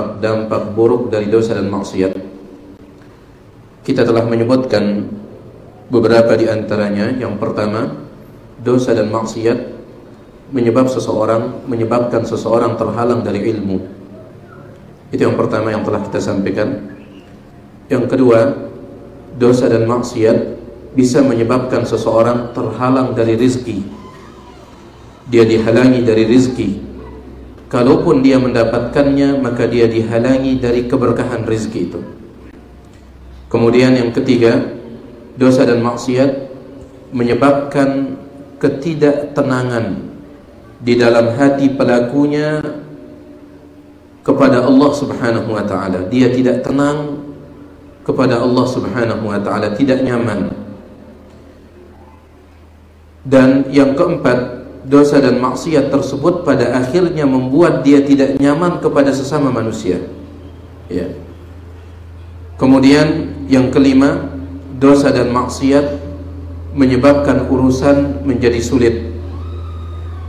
dampak buruk dari dosa dan maksiat. Kita telah menyebutkan beberapa di antaranya. Yang pertama, dosa dan maksiat menyebabkan seseorang terhalang dari ilmu. Itu yang pertama yang telah kita sampaikan. Yang kedua, dosa dan maksiat bisa menyebabkan seseorang terhalang dari rizki. Dia dihalangi dari rizki. Kalaupun dia mendapatkannya, maka dia dihalangi dari keberkahan rizki itu. Kemudian yang ketiga, dosa dan maksiat menyebabkan ketidaktenangan di dalam hati pelakunya kepada Allah Subhanahu wa ta'ala. Dia tidak tenang kepada Allah Subhanahu wa ta'ala, tidak nyaman. Dan yang keempat, dosa dan maksiat tersebut pada akhirnya membuat dia tidak nyaman kepada sesama manusia. Ya. Kemudian yang kelima, dosa dan maksiat menyebabkan urusan menjadi sulit.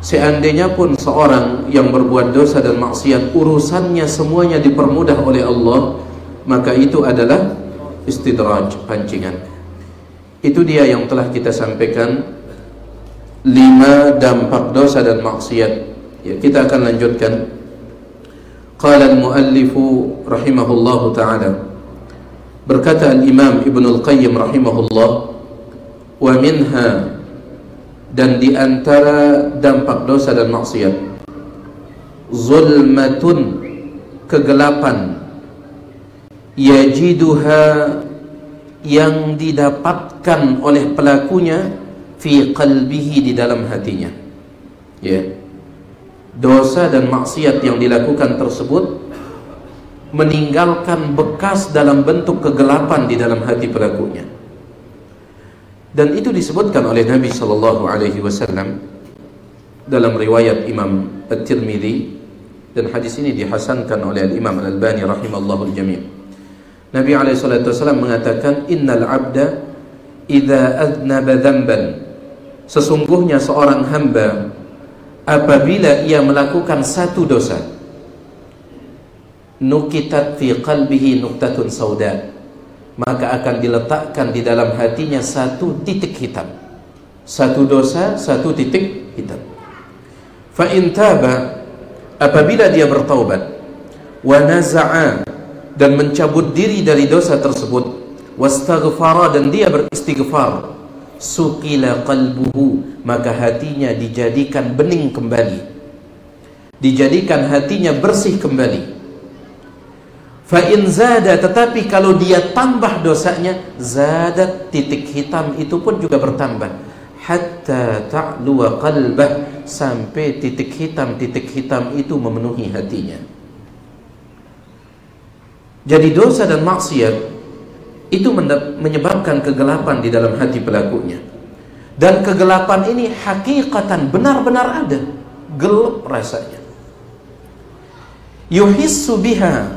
Seandainya pun seorang yang berbuat dosa dan maksiat urusannya semuanya dipermudah oleh Allah, maka itu adalah istidraj, pancingan. Itu dia yang telah kita sampaikan, 5 dampak dosa dan maksiat. Ya, kita akan lanjutkan. Qala al-muallifu rahimahullahu ta'ala, berkata al-imam Ibnu Al-Qayyim rahimahullah, wa minha, dan diantara dampak dosa dan maksiat, zulmatun, kegelapan, yajiduha, yang didapatkan oleh pelakunya fi qalbihi, di dalam hatinya. Ya. Dosa dan maksiat yang dilakukan tersebut meninggalkan bekas dalam bentuk kegelapan di dalam hati pelakunya. Dan itu disebutkan oleh Nabi sallallahu alaihi wasallam dalam riwayat Imam at-Tirmidzi, dan hadis ini dihasankan oleh Al-imam Al-Albani rahimallahu al-jami'. Nabi alaihi salatu wasallam mengatakan, "Innal 'abda idza adnaba dhanban", sesungguhnya seorang hamba apabila ia melakukan satu dosa, nukitat fi qalbihi nuktatun sauda, maka akan diletakkan di dalam hatinya satu titik hitam. Satu dosa, satu titik hitam. Fa in taba, apabila dia bertaubat, wa naza'a, dan mencabut diri dari dosa tersebut, wastaghfara, dan dia beristighfar, suqila qalbuhu, maka hatinya dijadikan bening kembali, dijadikan hatinya bersih kembali. Fa in zada, tetapi kalau dia tambah dosanya, zadat, titik hitam itu pun juga bertambah, hatta ta'luwa qalbah, sampai titik hitam itu memenuhi hatinya. Jadi dosa dan maksiat itu menyebabkan kegelapan di dalam hati pelakunya. Dan kegelapan ini hakikatan benar-benar ada, gelap rasanya. Yuhissu biha,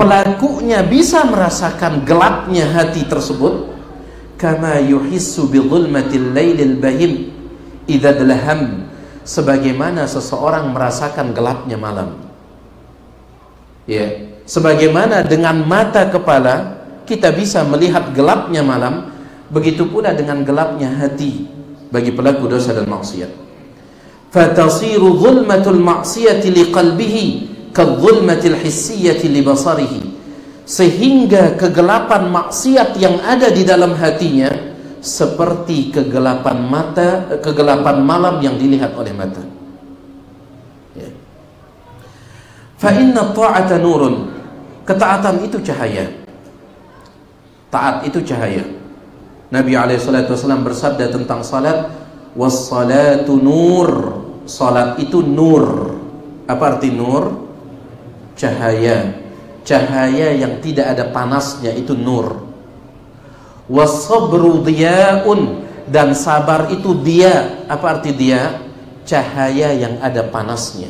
pelakunya bisa merasakan gelapnya hati tersebut, kama yuhissu bi dhulmatil lailil bahim idza dalaham, sebagaimana seseorang merasakan gelapnya malam. Ya, sebagaimana dengan mata kepala kita bisa melihat gelapnya malam, begitu pula dengan gelapnya hati bagi pelaku dosa dan maksiat. Fatasiru dhulmatul maksiyati liqalbihi kadhulmatil hissiyati libasarihi, sehingga kegelapan maksiat yang ada di dalam hatinya seperti kegelapan mata, kegelapan malam yang dilihat oleh mata. Ya. Fa inna ta'ata nurun, ketaatan itu cahaya. Taat itu cahaya. Nabi SAW bersabda tentang salat, was-salatu nur, salat itu nur. Apa arti nur? Cahaya. Cahaya yang tidak ada panasnya, itu nur. Was-sabru diyaun, dan sabar itu dia. Apa arti dia? Cahaya yang ada panasnya.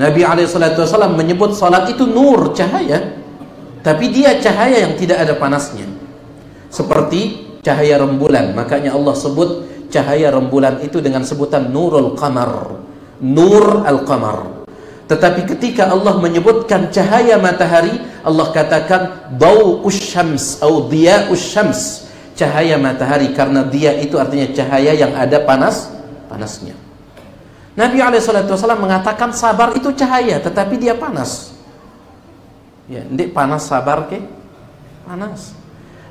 Nabi SAW menyebut salat itu nur, cahaya, tapi dia cahaya yang tidak ada panasnya, seperti cahaya rembulan. Makanya Allah sebut cahaya rembulan itu dengan sebutan nurul qamar, nur al-qamar. Tetapi ketika Allah menyebutkan cahaya matahari, Allah katakan dhau'ush syams atau dhiya'ush syams, cahaya matahari, karena dia itu artinya cahaya yang ada panasnya. Nabi SAW mengatakan sabar itu cahaya, tetapi dia panas. Ya, ndik panas sabar ke? Panas.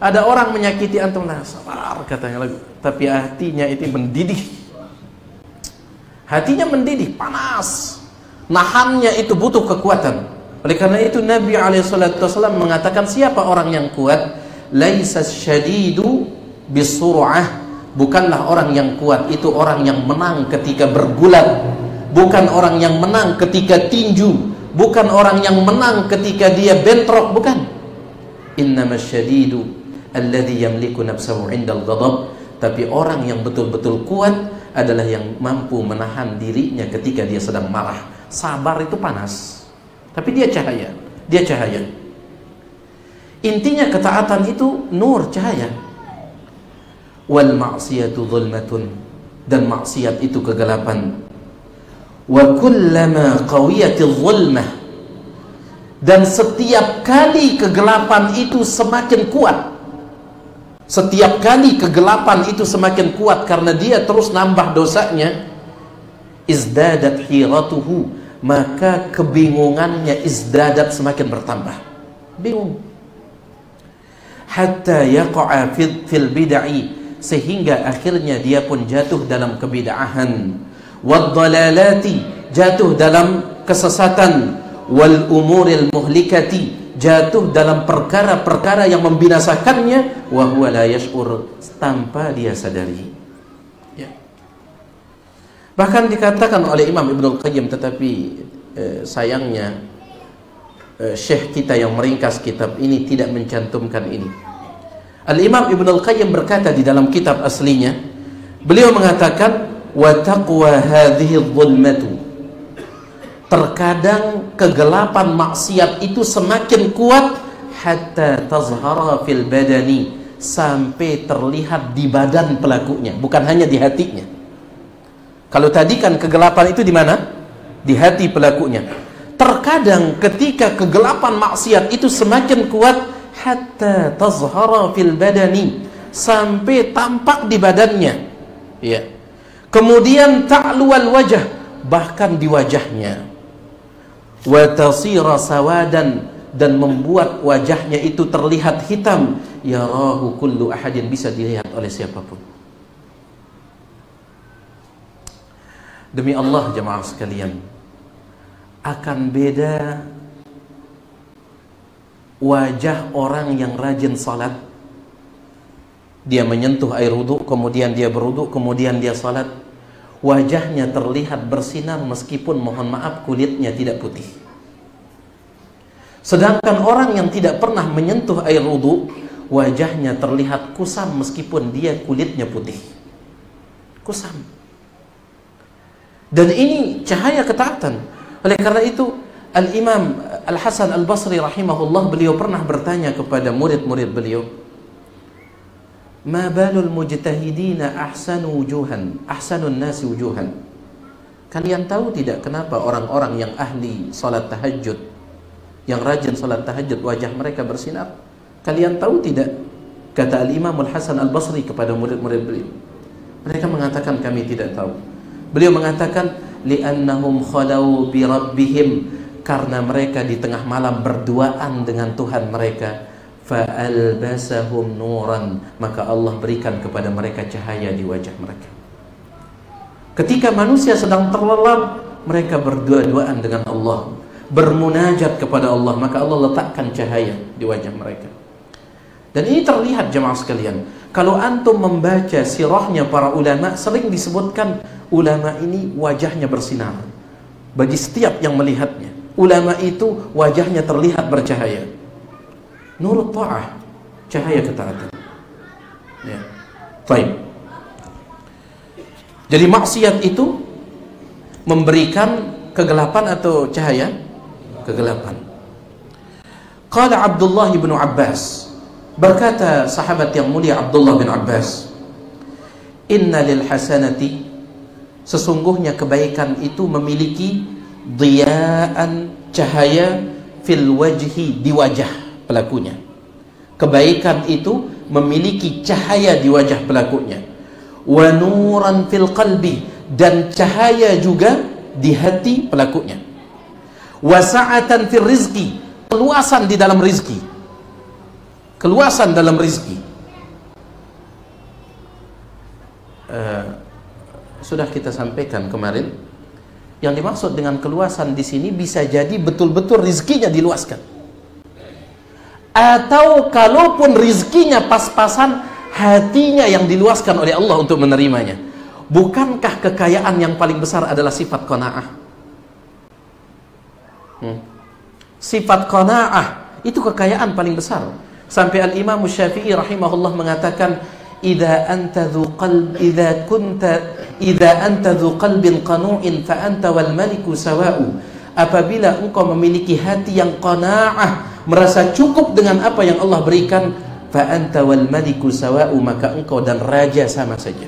Ada orang menyakiti antum, nah sabar katanya lagi, tapi hatinya itu mendidih. Hatinya mendidih, panas. Nahannya itu butuh kekuatan. Oleh karena itu Nabi SAW mengatakan siapa orang yang kuat? Laisa syadidu bisur'ah. Bukanlah orang yang kuat itu orang yang menang ketika bergulat. Bukan orang yang menang ketika tinju. Bukan orang yang menang ketika dia bentrok. Bukan. Innamas syadidu alladhi yamliku nafsahu indal ghadab. Tapi orang yang betul-betul kuat adalah yang mampu menahan dirinya ketika dia sedang marah. Sabar itu panas, tapi dia cahaya. Dia cahaya. Intinya ketaatan itu nur, cahaya. Wal ma'siyatu dhulmatun, dan maksiat itu kegelapan. Wa kullama qawiyatiz zulmah, dan setiap kali kegelapan itu semakin kuat. Setiap kali kegelapan itu semakin kuat karena dia terus nambah dosanya. Izdadat hiratuhu, maka kebingungannya izdadat semakin bertambah. Bingung. Hatta yaqa'a fil bid'ah, sehingga akhirnya dia pun jatuh dalam kebid'ahan. Wad dhalalati, jatuh dalam kesesatan. Wal umuril muhlikati, jatuh dalam perkara-perkara yang membinasakannya. Wa huwa la yash'ur, tanpa dia sadari. Bahkan dikatakan oleh Imam Ibnu Al-Qayyim, tetapi sayangnya syekh kita yang meringkas kitab ini tidak mencantumkan ini. Al-Imam Ibnu Al-Qayyim berkata di dalam kitab aslinya, beliau mengatakan wa taqwa hadhihi adh-dhulmatu. Terkadang kegelapan maksiat itu semakin kuat hatta tazhara fil badani, sampai terlihat di badan pelakunya, bukan hanya di hatinya. Kalau tadi kan kegelapan itu di mana? Di hati pelakunya. Terkadang ketika kegelapan maksiat itu semakin kuat, hatta tazhara fil badani, sampai tampak di badannya. Ya. Kemudian ta'lu al wajah, bahkan di wajahnya. Wa tasira sawadan, dan membuat wajahnya itu terlihat hitam. Yarahu kullu ahadin, bisa dilihat oleh siapapun. Demi Allah jemaah sekalian, akan beda wajah orang yang rajin salat. Dia menyentuh air wudu, kemudian dia berwudu, kemudian dia salat. Wajahnya terlihat bersinar meskipun mohon maaf kulitnya tidak putih. Sedangkan orang yang tidak pernah menyentuh air wudu, wajahnya terlihat kusam meskipun dia kulitnya putih. Kusam. Dan ini cahaya ketaatan. Oleh karena itu Al-Imam Al-Hasan al-Basri rahimahullah, beliau pernah bertanya kepada murid-murid beliau, ma balul mujtahidina ahsanu wujuhan, ahsanun nasi wujuhan. Kalian tahu tidak kenapa orang-orang yang ahli salat tahajud, yang rajin salat tahajud, wajah mereka bersinar? Kalian tahu tidak? Kata Al-Imam Al-Hasan al-Basri kepada murid-murid beliau. Mereka mengatakan kami tidak tahu. Beliau mengatakan li'annahum khalau bi rabbihim, karena mereka di tengah malam berduaan dengan Tuhan mereka. Fa'albasahum nuran, maka Allah berikan kepada mereka cahaya di wajah mereka. Ketika manusia sedang terlelap, mereka berdua-duaan dengan Allah, bermunajat kepada Allah, maka Allah letakkan cahaya di wajah mereka. Dan ini terlihat jemaah sekalian. Kalau antum membaca sirahnya para ulama, sering disebutkan ulama ini wajahnya bersinar bagi setiap yang melihatnya. Ulama itu wajahnya terlihat bercahaya. Nurut ta'ah, cahaya ketaatan. Ya. Baik. Jadi maksiat itu memberikan kegelapan atau cahaya? Kegelapan. Qala Abdullah bin Abbas, berkata sahabat yang mulia Abdullah bin Abbas, inna lil hasanati, sesungguhnya kebaikan itu memiliki dhiya'an, cahaya fil wajhi, di wajah pelakunya. Kebaikan itu memiliki cahaya di wajah pelakunya. Wa nuran fil qalbi, dan cahaya juga di hati pelakunya. Wa sa'atan fil rizqi, keluasan di dalam rizki. Keluasan dalam rizki. Sudah kita sampaikan kemarin, yang dimaksud dengan keluasan di sini bisa jadi betul-betul rizkinya diluaskan, atau kalaupun rizkinya pas-pasan, hatinya yang diluaskan oleh Allah untuk menerimanya. Bukankah kekayaan yang paling besar adalah sifat qanaah? Sifat qanaah itu kekayaan paling besar. Sampai Al-Imam Syafi'i rahimahullah mengatakan, idza anta dzu qalbin qanu'in fa anta wal maliku sawa'u. Apabila engkau memiliki hati yang qanaah, merasa cukup dengan apa yang Allah berikan, fa anta wal maliku sawa'u, maka engkau dan raja sama saja.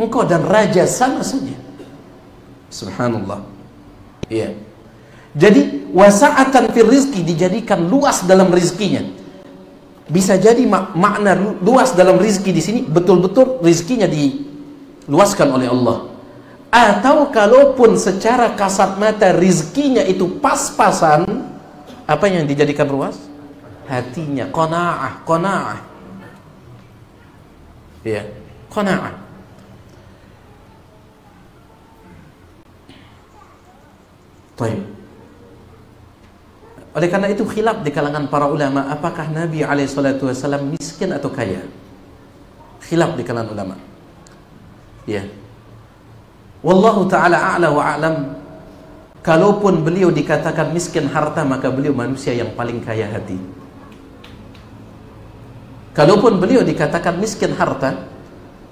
Engkau dan raja sama saja. Subhanallah. Iya. Jadi wasa'atan fil rizki, dijadikan luas dalam rizkinya. Bisa jadi makna luas dalam rizki di sini betul-betul rizkinya diluaskan oleh Allah. Atau kalaupun secara kasat mata rizkinya itu pas-pasan, apa yang dijadikan luas? Hatinya, qanaah, qanaah. Ya, qanaah. Baik. Oleh karena itu khilaf di kalangan para ulama, apakah Nabi SAW miskin atau kaya? Khilaf di kalangan ulama. Ya. Wallahu ta'ala a'la wa a'lam. Kalaupun beliau dikatakan miskin harta, maka beliau manusia yang paling kaya hati. Kalaupun beliau dikatakan miskin harta,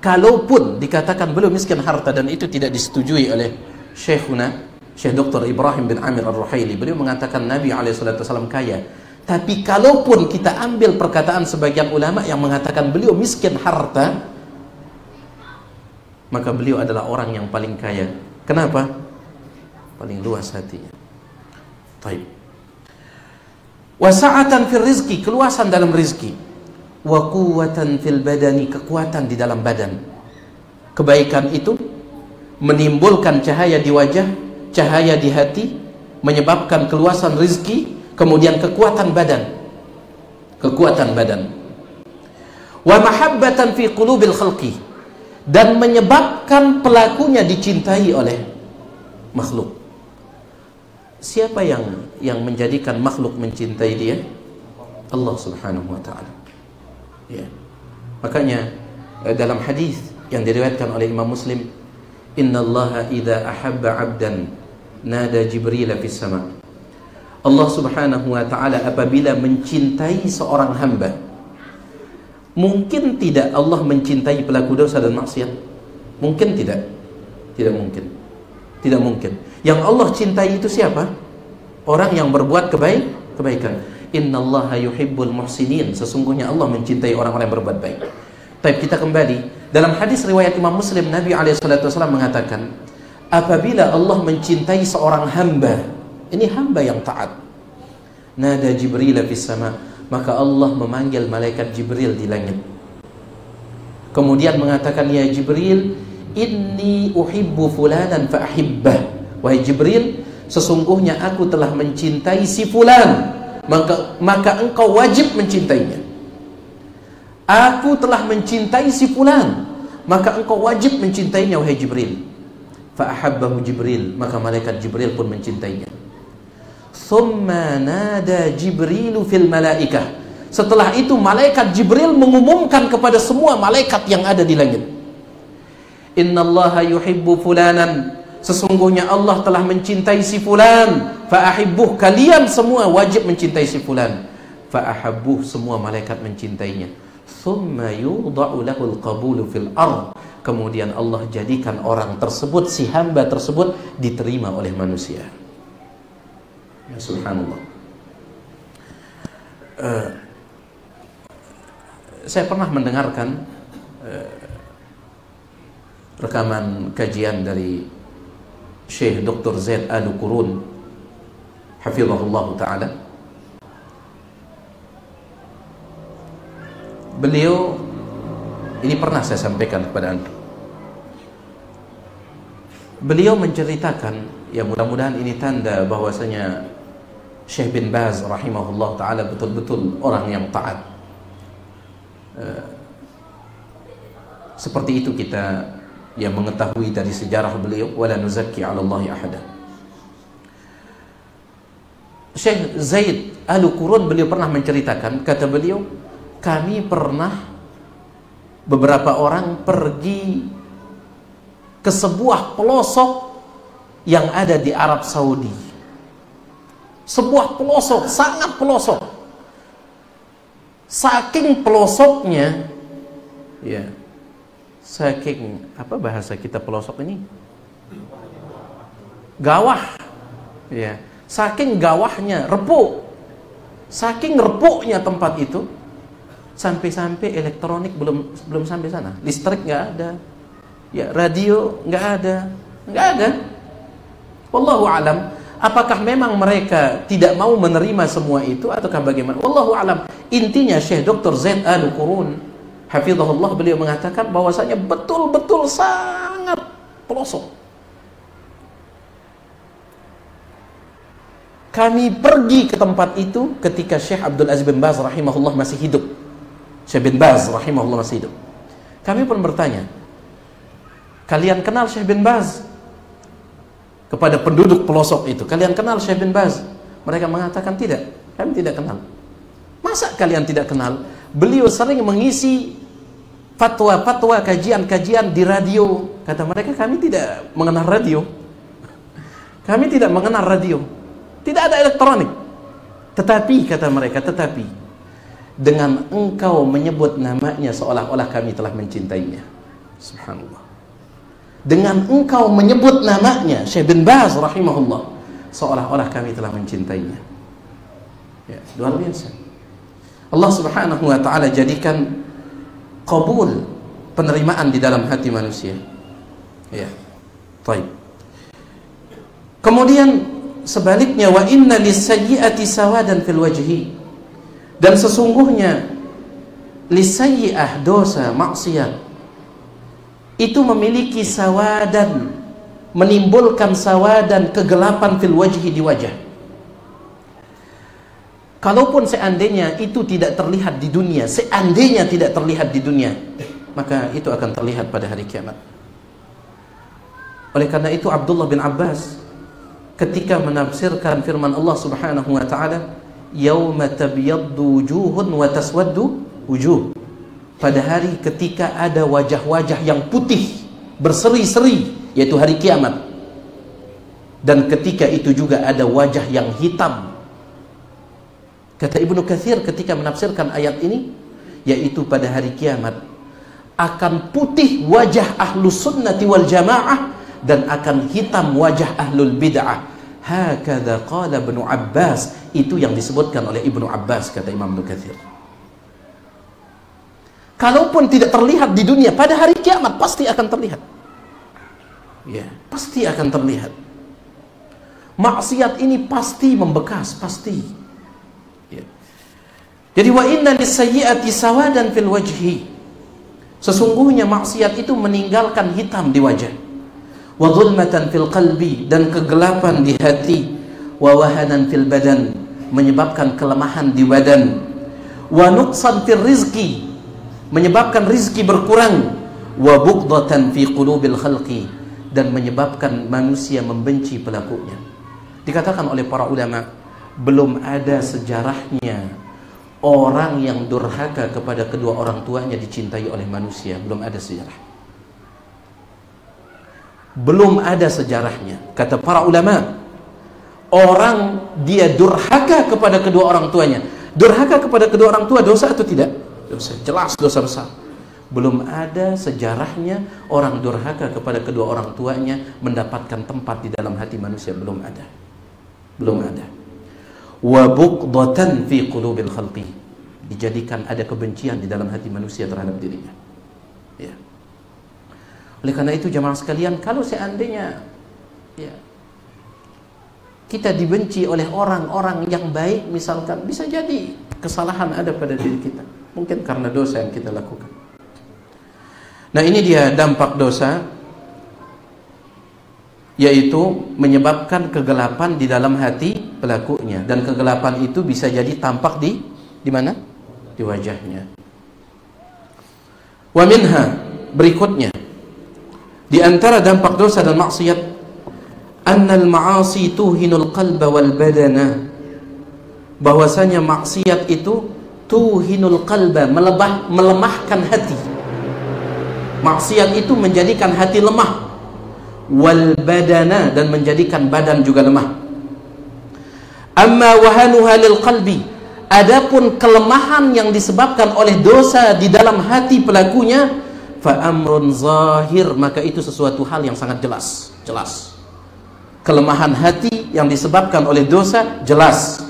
kalaupun dikatakan beliau miskin harta, dan itu tidak disetujui oleh Syekhuna Syekh Dr. Ibrahim bin Amir Ar-Ruhaili, beliau mengatakan Nabi SAW kaya. Tapi kalaupun kita ambil perkataan sebagian ulama yang mengatakan beliau miskin harta, maka beliau adalah orang yang paling kaya. Kenapa? Paling luas hatinya. Taib. Wasa'atan fil rizki, keluasan dalam rizki. Wa quwwatan fil badani, kekuatan di dalam badan. Kebaikan itu menimbulkan cahaya di wajah, cahaya di hati, menyebabkan keluasan rizki, kemudian kekuatan badan, kekuatan badan. Wa mahabbatan fi qulubil khalqi, dan menyebabkan pelakunya dicintai oleh makhluk. Siapa yang menjadikan makhluk mencintai dia? Allah Subhanahu wa ta'ala. Ya. Makanya dalam hadis yang diriwayatkan oleh Imam Muslim, Inna allaha idha ahabba abdan nada Jibrila fis sama. Allah subhanahu wa ta'ala apabila mencintai seorang hamba. Mungkin tidak Allah mencintai pelaku dosa dan maksiat? Mungkin tidak. Tidak mungkin. Tidak mungkin. Yang Allah cintai itu siapa? Orang yang berbuat kebaikan. Inna allaha yuhibbul muhsinin. Sesungguhnya Allah mencintai orang-orang yang berbuat baik. Tapi kita kembali. Dalam hadis riwayat Imam Muslim, Nabi SAW mengatakan, apabila Allah mencintai seorang hamba, ini hamba yang taat, nada Jibril fis sama, maka Allah memanggil malaikat Jibril di langit. Kemudian mengatakan, ya Jibril, inni uhibbu fulanan fa ahibbah. Wahai Jibril, sesungguhnya aku telah mencintai si fulan, maka engkau wajib mencintainya. Aku telah mencintai si fulan, maka engkau wajib mencintainya, wahai Jibril. Fa ahabbahu Jibril, maka malaikat Jibril pun mencintainya. Tsumma nada Jibrilu fil malaikah. Setelah itu malaikat Jibril mengumumkan kepada semua malaikat yang ada di langit. Innallaha yuhibbu fulanan. Sesungguhnya Allah telah mencintai si fulan, fa ahibbuh, kalian semua wajib mencintai si fulan. Fa ahabbuh, semua malaikat mencintainya. Thumma yudha'u lahul qabulu fil ardh. Kemudian Allah jadikan orang tersebut, si hamba tersebut, diterima oleh manusia. Ya subhanallah. Saya pernah mendengarkan rekaman kajian dari Syekh Dr. Zaid Al-Qurun hafizahullah ta'ala. Beliau ini pernah saya sampaikan kepada Anda. Beliau menceritakan, ya mudah-mudahan ini tanda bahwasanya Syekh bin Baz rahimahullah ta'ala betul-betul orang yang taat. Seperti itu kita yang mengetahui dari sejarah beliau. Wala nuzakki 'ala Allahi ahada. Syekh Zaid Al-Qurun beliau pernah menceritakan, kata beliau, kami pernah beberapa orang pergi ke sebuah pelosok yang ada di Arab Saudi. Sebuah pelosok, sangat pelosok. Saking pelosoknya, ya, saking, apa bahasa kita pelosok ini? Gawah, ya. Saking gawahnya, repuk. Saking repuknya tempat itu, sampai-sampai elektronik belum sampai sana. Listrik nggak ada, ya, radio nggak ada, nggak ada. Wallahu alam. Apakah memang mereka tidak mau menerima semua itu ataukah bagaimana? Wallahu alam. Intinya Syekh Dr. Zaid Al-Qurun hafizahullah beliau mengatakan bahwasanya betul-betul sangat pelosok. Kami pergi ke tempat itu ketika Syekh Abdul Aziz bin Baz rahimahullah masih hidup. Syekh bin Baz rahimahullah masih hidup. Kami pun bertanya, kalian kenal Syekh bin Baz? Kepada penduduk pelosok itu, kalian kenal Syekh bin Baz? Mereka mengatakan tidak, kami tidak kenal. Masa kalian tidak kenal? Beliau sering mengisi fatwa-fatwa, kajian-kajian di radio. Kata mereka, kami tidak mengenal radio. Kami tidak mengenal radio. Tidak ada elektronik. Tetapi, kata mereka, tetapi dengan engkau menyebut namanya seolah-olah kami telah mencintainya. Subhanallah. Dengan engkau menyebut namanya Syekh bin Baz rahimahullah, seolah-olah kami telah mencintainya. Ya, luar biasa. Allah subhanahu wa ta'ala jadikan qabul, penerimaan di dalam hati manusia, ya. Taib. Kemudian sebaliknya, wa inna lisayyi'ati sawadan fil wajhi, dan sesungguhnya lisayyi'ah, dosa maksiat itu memiliki sawadan, menimbulkan sawadan, kegelapan fil wajhi, di wajah. Kalaupun seandainya itu tidak terlihat di dunia, seandainya tidak terlihat di dunia, maka itu akan terlihat pada hari kiamat. Oleh karena itu Abdullah bin Abbas ketika menafsirkan firman Allah Subhanahu wa taala, "Yauma tabyaddu wujuhun wa taswaddu wujuh." Pada hari ketika ada wajah-wajah yang putih, berseri-seri, yaitu hari kiamat. Dan ketika itu juga ada wajah yang hitam. Kata Ibnu Katsir ketika menafsirkan ayat ini, yaitu pada hari kiamat akan putih wajah ahlus sunnati wal jamaah dan akan hitam wajah ahlul bid'ah. Hakadha qala Ibnu Abbas, itu yang disebutkan oleh Ibnu Abbas, kata Imam Ibnu Katsir. Kalaupun tidak terlihat di dunia, pada hari kiamat pasti akan terlihat. Ya, pasti akan terlihat. Maksiat ini pasti membekas, pasti. Jadi wa inna lisayyi'ati sawadan fil wajhi. Sesungguhnya maksiat itu meninggalkan hitam di wajah. Wa dhulmatan fil qalbi, dan kegelapan di hati. Wa wahanan fil badan, menyebabkan kelemahan di badan. Wa nuqsan fil rizqi, menyebabkan rizki berkurang. Wa buqdatan fi qulubil khalqi, dan menyebabkan manusia membenci pelakunya. Dikatakan oleh para ulama, belum ada sejarahnya orang yang durhaka kepada kedua orang tuanya dicintai oleh manusia. Belum ada sejarah. Belum ada sejarahnya. Kata para ulama, orang dia durhaka kepada kedua orang tuanya. Durhaka kepada kedua orang tua dosa atau tidak? Dosa, jelas dosa besar. Belum ada sejarahnya orang durhaka kepada kedua orang tuanya mendapatkan tempat di dalam hati manusia. Belum ada. Belum ada. Wa buqdatan fi qulubil khalqi, dijadikan ada kebencian di dalam hati manusia terhadap dirinya, ya. Oleh karena itu jamaah sekalian, kalau seandainya ya, kita dibenci oleh orang-orang yang baik misalkan, bisa jadi kesalahan ada pada diri kita, mungkin karena dosa yang kita lakukan. Nah, ini dia dampak dosa, yaitu menyebabkan kegelapan di dalam hati pelakunya, dan kegelapan itu bisa jadi tampak di mana? Di wajahnya. Wa minha, berikutnya di antara dampak dosa dan maksiat, annal ma'asi tuhinul qalba wal badana, bahwasanya maksiat itu tuhinul qalba, melemahkan hati. Maksiat itu menjadikan hati lemah, wal badana, dan menjadikan badan juga lemah. Amma wahanuha lil qalbi, adapun kelemahan yang disebabkan oleh dosa di dalam hati pelakunya, fa amrun zahir, maka itu sesuatu hal yang sangat jelas. Kelemahan hati yang disebabkan oleh dosa jelas.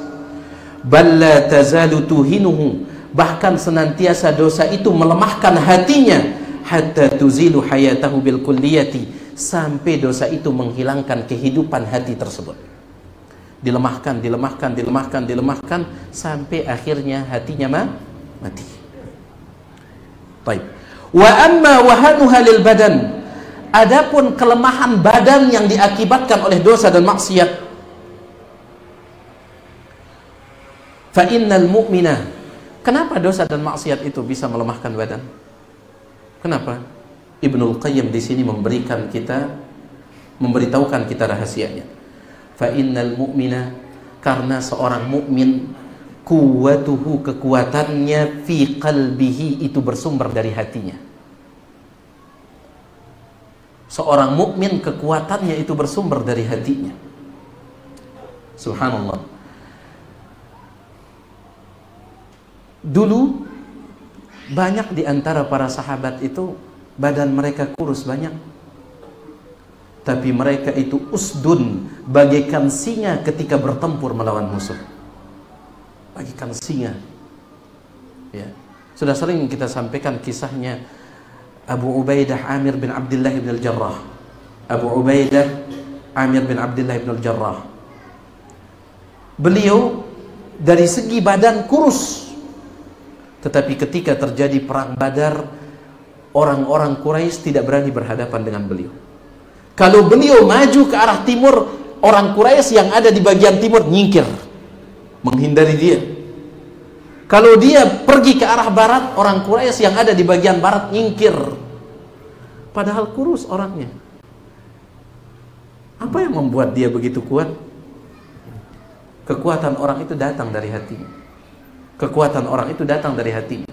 Balla tazalu tuhinuhu, bahkan senantiasa dosa itu melemahkan hatinya, hatta tuzilu hayatahu bil kulliyati, sampai dosa itu menghilangkan kehidupan hati tersebut. Dilemahkan sampai akhirnya hatinya mati. Baik. Wa amma wahanuha lil badan, adapun kelemahan badan yang diakibatkan oleh dosa dan maksiat, fa innal mu'mina, kenapa dosa dan maksiat itu bisa melemahkan badan? Kenapa? Ibnu Al-Qayyim di sini memberitahukan kita rahasianya. Fa innal mu'mina, karena seorang mukmin, kuwatuhu, kekuatannya, fi qalbihi, itu bersumber dari hatinya. Seorang mukmin kekuatannya itu bersumber dari hatinya. Subhanallah. Dulu banyak di antara para sahabat itu badan mereka kurus banyak, tapi mereka itu usdun, bagaikan singa ketika bertempur melawan musuh. Bagaikan singa. Ya. Sudah sering kita sampaikan kisahnya Abu Ubaidah Amir bin Abdillah ibn al-Jarrah. Beliau dari segi badan kurus, tetapi ketika terjadi perang Badar, orang-orang Quraisy tidak berani berhadapan dengan beliau. Kalau beliau maju ke arah timur, orang Quraisy yang ada di bagian timur nyingkir, menghindari dia. Kalau dia pergi ke arah barat, orang Quraisy yang ada di bagian barat nyingkir. Padahal kurus orangnya. Apa yang membuat dia begitu kuat? Kekuatan orang itu datang dari hatinya.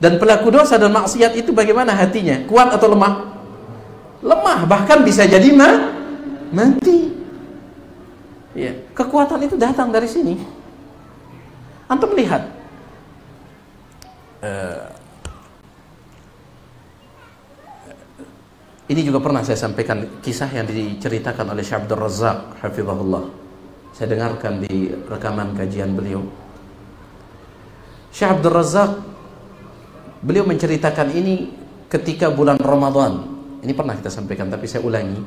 Dan pelaku dosa dan maksiat itu bagaimana hatinya? Kuat atau lemah? Lemah, bahkan bisa jadi mati. Ya, kekuatan itu datang dari sini. Antum lihat ini juga pernah saya sampaikan kisah yang diceritakan oleh Syekh Abdul Razzaq hafizahullah. Saya dengarkan di rekaman kajian beliau. Syekh Abdul Razzaq, beliau menceritakan ini ketika bulan Ramadan. Ini pernah kita sampaikan, tapi saya ulangi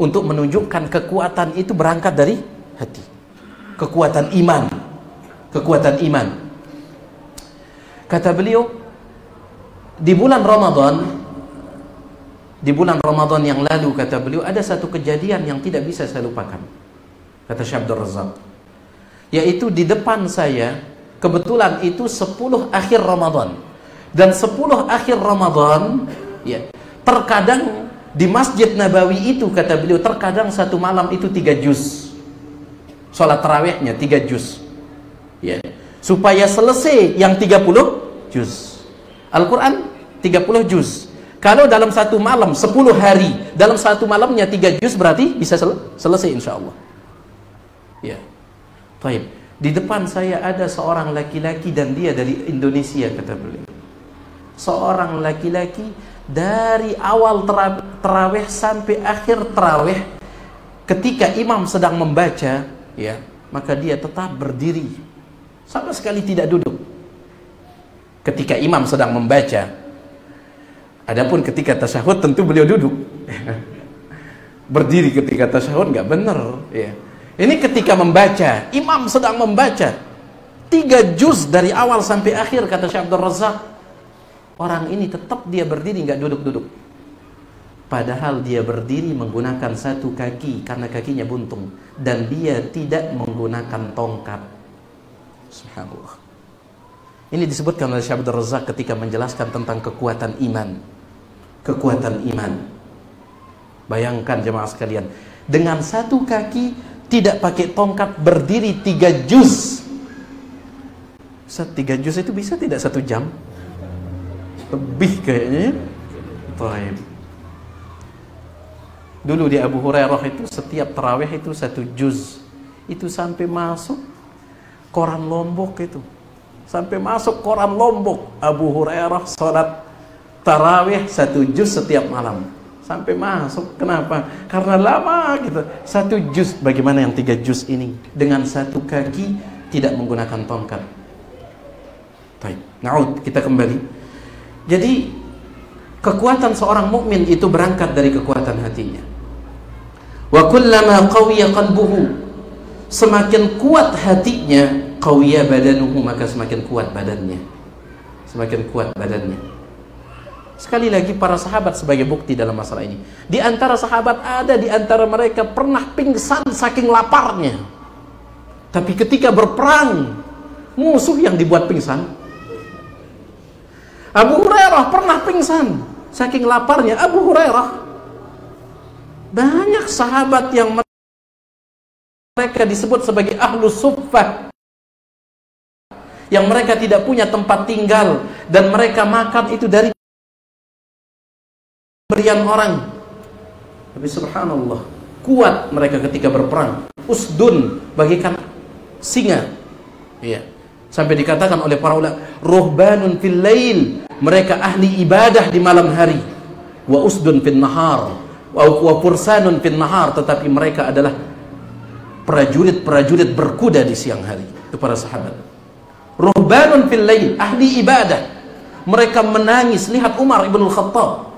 untuk menunjukkan kekuatan itu berangkat dari hati. Kekuatan iman. Kata beliau, di bulan Ramadan yang lalu, kata beliau, ada satu kejadian yang tidak bisa saya lupakan. Kata Syekh Abdul Razzaq, yaitu di depan saya kebetulan itu 10 akhir Ramadan. Dan 10 akhir Ramadan, ya, terkadang di Masjid Nabawi itu, kata beliau, terkadang satu malam itu 3 juz. Salat tarawihnya 3 juz. Ya, supaya selesai yang 30 juz. Al-Quran 30 juz. Kalau dalam satu malam 10 hari, dalam satu malamnya 3 juz berarti bisa selesai insyaallah. Ya. Baik. Di depan saya ada seorang laki-laki dan dia dari Indonesia, kata beliau. Seorang laki-laki dari awal tarawih sampai akhir tarawih, ketika imam sedang membaca, ya, maka dia tetap berdiri. Sama sekali tidak duduk ketika imam sedang membaca. Adapun ketika tasyahud tentu beliau duduk. berdiri ketika tasyahud nggak benar ya. Ini ketika membaca, imam sedang membaca 3 juz dari awal sampai akhir, kata Syekh Abdul Razzaq, orang ini tetap dia berdiri, nggak duduk-duduk, padahal dia berdiri menggunakan satu kaki karena kakinya buntung, dan dia tidak menggunakan tongkat. Subhanallah. Ini disebutkan oleh Syekh Abdul Razzaq ketika menjelaskan tentang kekuatan iman. Kekuatan iman, bayangkan jemaah sekalian, dengan satu kaki tidak pakai tongkat berdiri 3 juz. 3 juz itu bisa tidak 1 jam? Lebih kayaknya. Taib. Dulu di Abu Hurairah itu setiap tarawih itu 1 juz. Itu sampai masuk koran Lombok itu. Sampai masuk koran Lombok, Abu Hurairah salat tarawih 1 juz setiap malam. Sampai masuk, kenapa? Karena lama gitu. 1 juz, bagaimana yang 3 juz ini? Dengan satu kaki tidak menggunakan tongkat. Baik, na'ud, kita kembali. Jadi kekuatan seorang mukmin itu berangkat dari kekuatan hatinya. Wa kullama qawiya qalbuhu, semakin kuat hatinya, qawiya badanuhu, maka semakin kuat badannya. Semakin kuat badannya. Sekali lagi, para sahabat sebagai bukti dalam masalah ini. Di antara sahabat ada, di antara mereka pernah pingsan saking laparnya. Tapi ketika berperang, musuh yang dibuat pingsan. Abu Hurairah pernah pingsan saking laparnya. Abu Hurairah. Banyak sahabat yang mereka disebut sebagai ahlus suffah, yang mereka tidak punya tempat tinggal, dan mereka makan itu dari pemberian orang. Tapi subhanallah, kuat mereka ketika berperang. Usdun, bagikan singa. Iya. Sampai dikatakan oleh para ulama, ruhbanun fil lail, mereka ahli ibadah di malam hari. Wa usdun fil nahar, wa fursanun fil nahar, tetapi mereka adalah prajurit-prajurit berkuda di siang hari. Itu para sahabat. Ruhbanun fil lail, ahli ibadah. Mereka menangis, lihat Umar bin al-Khattab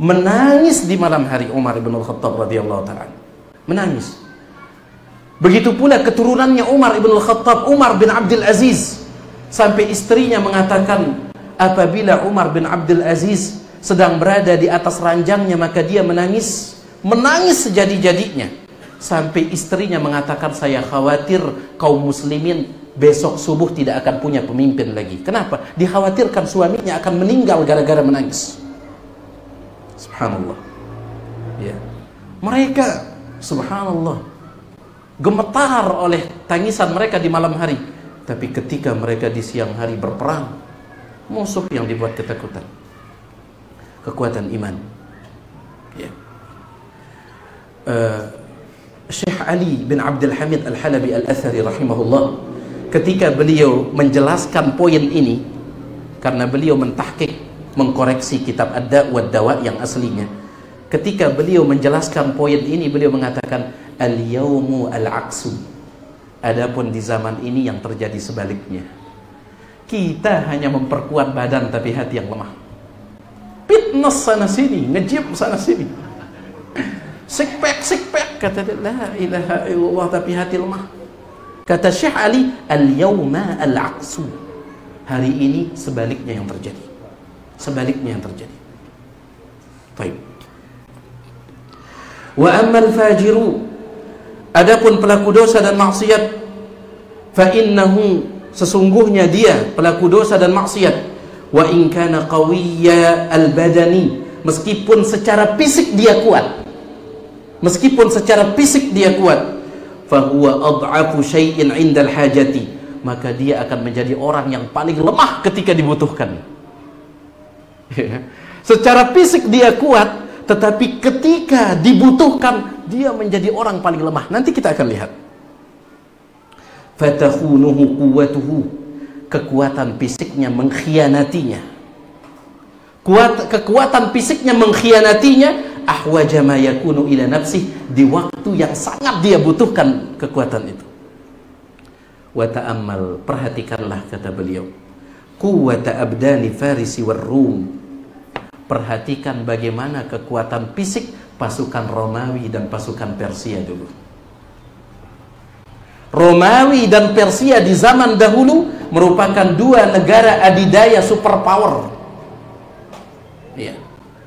menangis di malam hari. Umar bin al-Khattab radhiyallahu ta'ala menangis. Begitu pula keturunannya Umar bin al-Khattab, Umar bin Abdul Aziz, sampai istrinya mengatakan apabila Umar bin Abdul Aziz sedang berada di atas ranjangnya maka dia menangis, menangis sejadi-jadinya, sampai istrinya mengatakan saya khawatir kaum muslimin besok subuh tidak akan punya pemimpin lagi. Kenapa? Dikhawatirkan suaminya akan meninggal gara-gara menangis. Subhanallah. Ya. Mereka subhanallah gemetar oleh tangisan mereka di malam hari, tapi ketika mereka di siang hari berperang, musuh yang dibuat ketakutan. Kekuatan iman. Ya. Syekh Ali bin Abdul Hamid al-Halabi al-Athari rahimahullah, ketika beliau menjelaskan poin ini, karena beliau mentahqiq, mengkoreksi kitab Ad-Da'wad Dawa yang aslinya, ketika beliau menjelaskan poin ini, beliau mengatakan al-yawmu al-aqsu, adapun di zaman ini yang terjadi sebaliknya, kita hanya memperkuat badan tapi hati yang lemah. Fitness sana sini, ngejim sana sini, sik pack kata la ilaha illallah tapi hati lemah. Kata Syekh Ali, al-yawma al-aqsu, hari ini sebaliknya yang terjadi. Sebaliknya yang terjadi. Baik. Wa ammal fajiru, adapun pelaku dosa dan maksiat, fa innahu, sesungguhnya dia pelaku dosa dan maksiat, wa in kana qawiyya al-badani, meskipun secara fisik dia kuat, meskipun secara fisik dia kuat, fa huwa adhafu syai'in 'inda al-hajati, maka dia akan menjadi orang yang paling lemah ketika dibutuhkan. Ya. Secara fisik dia kuat, tetapi ketika dibutuhkan dia menjadi orang paling lemah. Nanti kita akan lihat. Fatahunuhu quwwatuhu, kekuatan fisiknya mengkhianatinya. Kekuatan fisiknya mengkhianatinya, ahwaja ma yakunu ila nafsi, di waktu yang sangat dia butuhkan kekuatan itu. Wa ta'ammal, perhatikanlah kata beliau, quwwata abdani farisi war rum, perhatikan bagaimana kekuatan fisik pasukan Romawi dan pasukan Persia dulu. Romawi dan Persia di zaman dahulu merupakan dua negara adidaya superpower. Ya.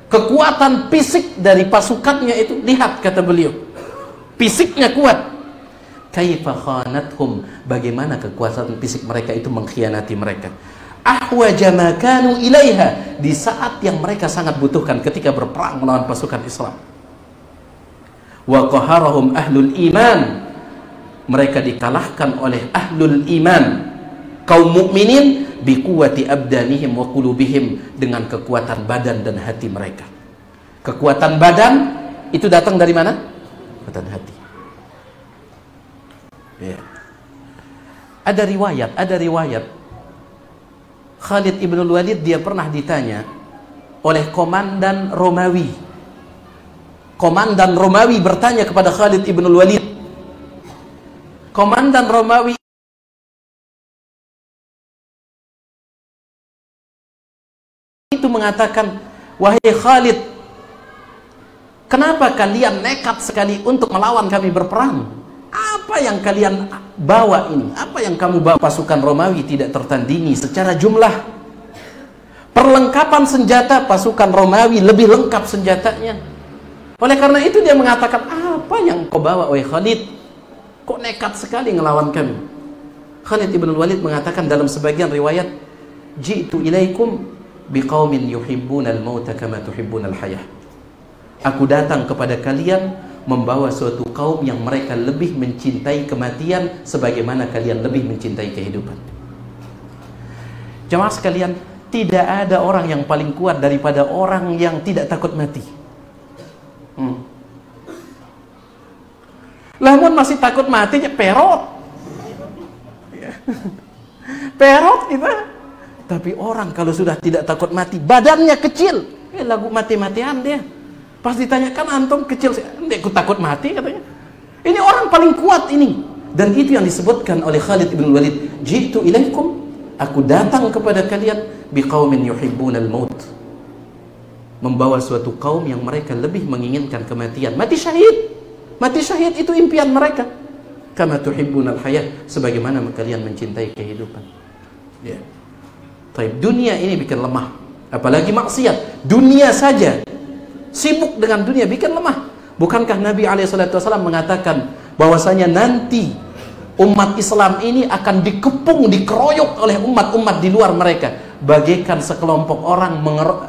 Kekuatan fisik dari pasukannya itu, lihat kata beliau, fisiknya kuat. Kaifa khanathum, bagaimana kekuatan fisik mereka itu mengkhianati mereka. Ahwaja ma kanu ilaiha, di saat yang mereka sangat butuhkan ketika berperang melawan pasukan Islam. Wa qaharahum ahlul iman, mereka dikalahkan oleh ahlul iman, kaum mukminin, biquwati abdanihim wa qulubihim, dengan kekuatan badan dan hati mereka. Kekuatan badan itu datang dari mana? Kekuatan hati. Ya. Ada riwayat Khalid ibn al-Walid, dia pernah ditanya oleh komandan Romawi. Komandan Romawi bertanya kepada Khalid ibn al-Walid. Komandan Romawi itu mengatakan, "Wahai Khalid, kenapa kalian nekat sekali untuk melawan kami berperang? Apa yang kalian bawa ini? Apa yang kamu bawa?" Pasukan Romawi tidak tertandingi secara jumlah. Perlengkapan senjata pasukan Romawi lebih lengkap senjatanya. Oleh karena itu dia mengatakan, "Apa yang kau bawa, wahai Khalid? Kok nekat sekali ngelawan kami?" Khalid ibn al-Walid mengatakan dalam sebagian riwayat, "Ji'tu ilaikum biqaumin yuhibbunal mauta kama tuhibbunal hayah." Aku datang kepada kalian membawa suatu kaum yang mereka lebih mencintai kematian sebagaimana kalian lebih mencintai kehidupan. Jamaah sekalian, tidak ada orang yang paling kuat daripada orang yang tidak takut mati. Lamun masih takut matinya perot. Perot kita. Tapi orang kalau sudah tidak takut mati, badannya kecil. Lagu mati-matian dia. Pas ditanyakan, "Antum kecil, aku takut mati," katanya. Ini orang paling kuat ini. Dan itu yang disebutkan oleh Khalid ibn Walid, "Ji'tu ilaikum, aku datang kepada kalian biqaumin yuhibbunal maut." Membawa suatu kaum yang mereka lebih menginginkan kematian. Mati syahid. Mati syahid itu impian mereka. Kama tuhibbunal hayat, sebagaimana kalian mencintai kehidupan. Ya. Taib, dunia ini bikin lemah, apalagi maksiat. Dunia saja, sibuk dengan dunia bikin lemah. Bukankah Nabi SAW mengatakan bahwasanya nanti umat Islam ini akan dikepung, dikeroyok oleh umat-umat di luar mereka, bagaikan sekelompok orang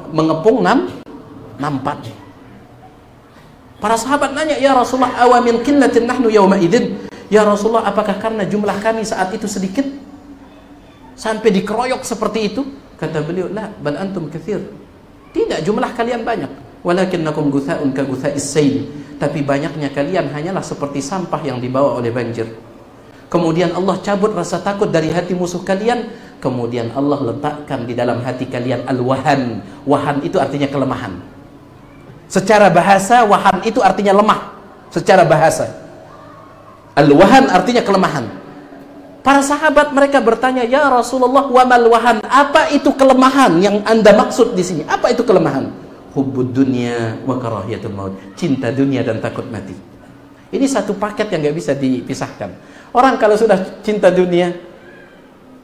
mengepung nampan. Para sahabat nanya, "Ya Rasulullah, awamin qillatin nahnu yawma idzin?" "Ya Rasulullah, apakah karena jumlah kami saat itu sedikit sampai dikeroyok seperti itu?" Kata beliau, "La, bal antum katsir." Tidak, jumlah kalian banyak. "Walakinnakum gutsa'un ka gutsa'is sayl." Tapi banyaknya kalian hanyalah seperti sampah yang dibawa oleh banjir. Kemudian Allah cabut rasa takut dari hati musuh kalian, kemudian Allah letakkan di dalam hati kalian al-wahan. Wahan itu artinya kelemahan. Secara bahasa, wahan itu artinya lemah. Secara bahasa, al-wahan artinya kelemahan. Para sahabat mereka bertanya, "Ya Rasulullah, wamal wahan, apa itu kelemahan yang Anda maksud di sini? Apa itu kelemahan?" "Hubbud dunya wa karahiyatul maut." Cinta dunia dan takut mati. Ini satu paket yang nggak bisa dipisahkan. Orang kalau sudah cinta dunia,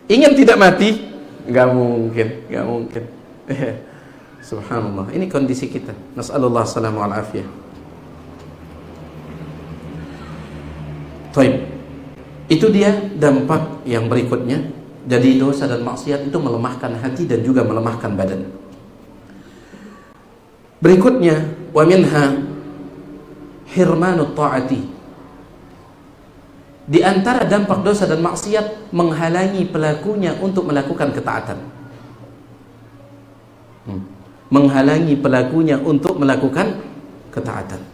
ingin tidak mati, nggak mungkin, nggak mungkin. Subhanallah, ini kondisi kita. Nasallallahu salamu al-afiyah. Taib. Itu dia dampak yang berikutnya. Jadi dosa dan maksiat itu melemahkan hati dan juga melemahkan badan. Berikutnya, wa minha hirmanut ta'ati. Di antara dampak dosa dan maksiat, menghalangi pelakunya untuk melakukan ketaatan. Menghalangi pelakunya untuk melakukan ketaatan.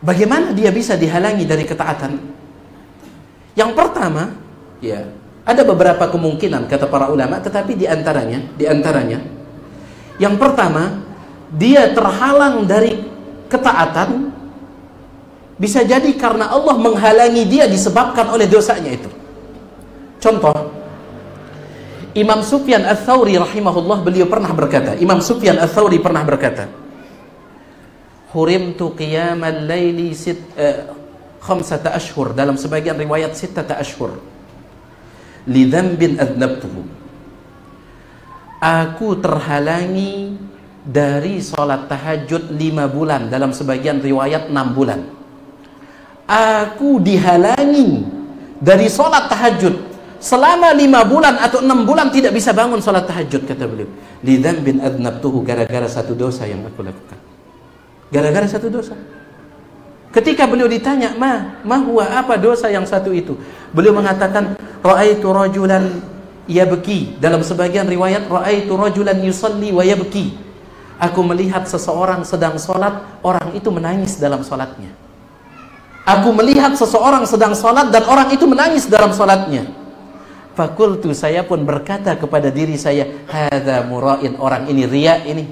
Bagaimana dia bisa dihalangi dari ketaatan? Yang pertama, ya, ada beberapa kemungkinan kata para ulama, tetapi di antaranya, yang pertama, dia terhalang dari ketaatan bisa jadi karena Allah menghalangi dia disebabkan oleh dosanya itu. Contoh, Imam Sufyan al-Thawri rahimahullah, beliau pernah berkata, hurimtu qiyamal laili khamsata ashhur, dalam sebagian riwayat sittata ashhur, li dzambin adnabtuhu, aku terhalangi dari salat tahajud 5 bulan, dalam sebagian riwayat 6 bulan. Aku dihalangi dari salat tahajud selama 5 bulan atau 6 bulan, tidak bisa bangun salat tahajud, kata beliau, li dzambin adnabtuhu, gara-gara satu dosa yang aku lakukan, gara-gara satu dosa. Ketika beliau ditanya, ma huwa, apa dosa yang satu itu? Beliau mengatakan, ra'aitu rajulan yabki, dalam sebagian riwayat ra'aitu rajulan yusalli wa yabki, aku melihat seseorang sedang salat, orang itu menangis dalam salatnya. Aku melihat seseorang sedang salat dan orang itu menangis dalam salatnya. Fakultu, saya pun berkata kepada diri saya, hadza mura'in, orang ini riya, ini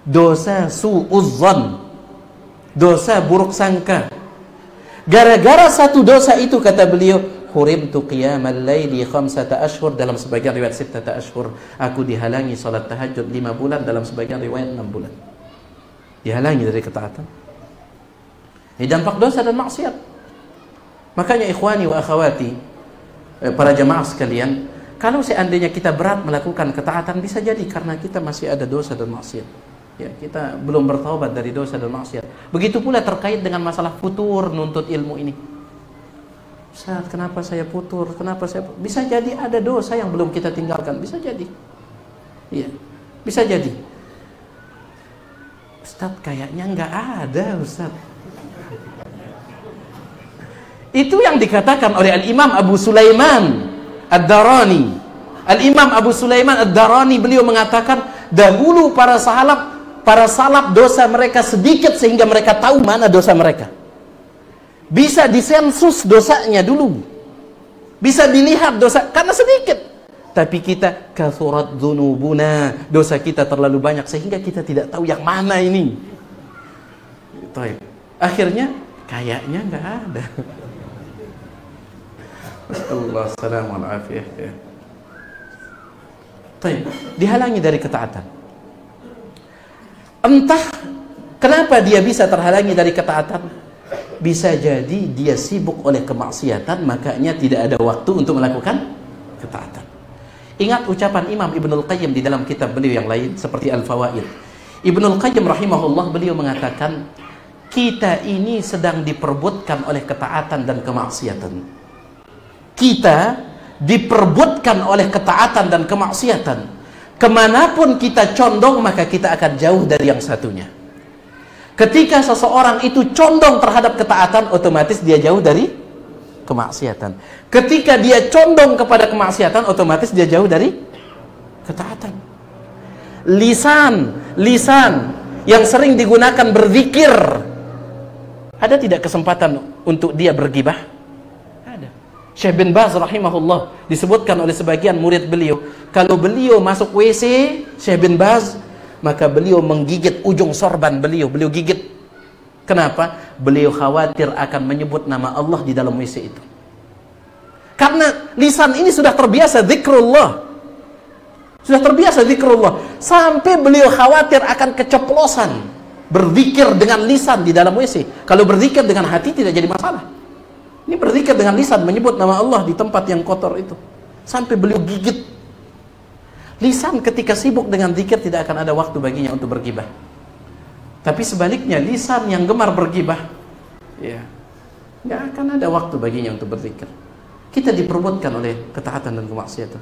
dosa su'udzan, dosa buruk sangka. Gara-gara satu dosa itu, kata beliau, hurimtu qiyamal laili khamsata ashhur, dalam sebagian riwayat sittata ashhur, aku dihalangi salat tahajud 5 bulan, dalam sebagian riwayat 6 bulan. Dihalangi dari ketaatan. Ini dampak dosa dan maksiat. Makanya ikhwani wa akhawati, para jamaah sekalian, kalau seandainya kita berat melakukan ketaatan, bisa jadi karena kita masih ada dosa dan maksiat. Ya, kita belum bertaubat dari dosa dan maksiat. Begitu pula terkait dengan masalah futur, nuntut ilmu ini. Ustaz, kenapa saya futur? Kenapa saya futur? Bisa jadi ada dosa yang belum kita tinggalkan, bisa jadi. Iya, bisa jadi. Ustaz, kayaknya nggak ada, Ustaz. Itu yang dikatakan oleh Al-imam Abu Sulaiman ad-Darani. Al-imam Abu Sulaiman ad-Darani, beliau mengatakan, dahulu para salaf dosa mereka sedikit sehingga mereka tahu mana dosa mereka. Bisa disensus dosanya dulu, bisa dilihat dosa karena sedikit. Tapi kita kathurat dzunubuna, dosa kita terlalu banyak sehingga kita tidak tahu yang mana ini. Akhirnya kayaknya nggak ada. Allahu salamul afiyah. Dihalangi dari ketaatan. Entah kenapa dia bisa terhalangi dari ketaatan. Bisa jadi dia sibuk oleh kemaksiatan, makanya tidak ada waktu untuk melakukan ketaatan. Ingat ucapan Imam Ibnu Al-Qayyim di dalam kitab beliau yang lain, seperti Al-Fawaid. Ibnu Al-Qayyim rahimahullah, beliau mengatakan, kita ini sedang diperebutkan oleh ketaatan dan kemaksiatan. Kita diperebutkan oleh ketaatan dan kemaksiatan. Kemanapun kita condong, maka kita akan jauh dari yang satunya. Ketika seseorang itu condong terhadap ketaatan, otomatis dia jauh dari kemaksiatan. Ketika dia condong kepada kemaksiatan, otomatis dia jauh dari ketaatan. Lisan yang sering digunakan berzikir, ada tidak kesempatan untuk dia bergibah? Syekh bin Baz rahimahullah, disebutkan oleh sebagian murid beliau, kalau beliau masuk WC Syekh bin Baz, maka beliau menggigit ujung sorban beliau, beliau gigit. Kenapa? Beliau khawatir akan menyebut nama Allah di dalam WC itu. Karena lisan ini sudah terbiasa zikrullah. Sudah terbiasa zikrullah, sampai beliau khawatir akan keceplosan berzikir dengan lisan di dalam WC. Kalau berzikir dengan hati tidak jadi masalah. Ini berzikir dengan lisan, menyebut nama Allah di tempat yang kotor itu, sampai beliau gigit. Lisan ketika sibuk dengan zikir tidak akan ada waktu baginya untuk bergibah. Tapi sebaliknya, lisan yang gemar bergibah, ya, nggak akan ada waktu baginya untuk berzikir. Kita diperebutkan oleh ketaatan dan kemaksiatan.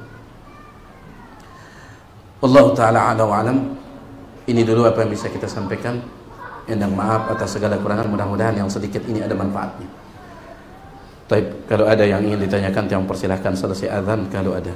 Wallahu ta'ala a'la wa'alam. Ini dulu apa yang bisa kita sampaikan. Endang maaf atas segala kekurangan, mudah-mudahan yang sedikit ini ada manfaatnya. Baik, kalau ada yang ingin ditanyakan, yang persilahkan selesai azan kalau ada.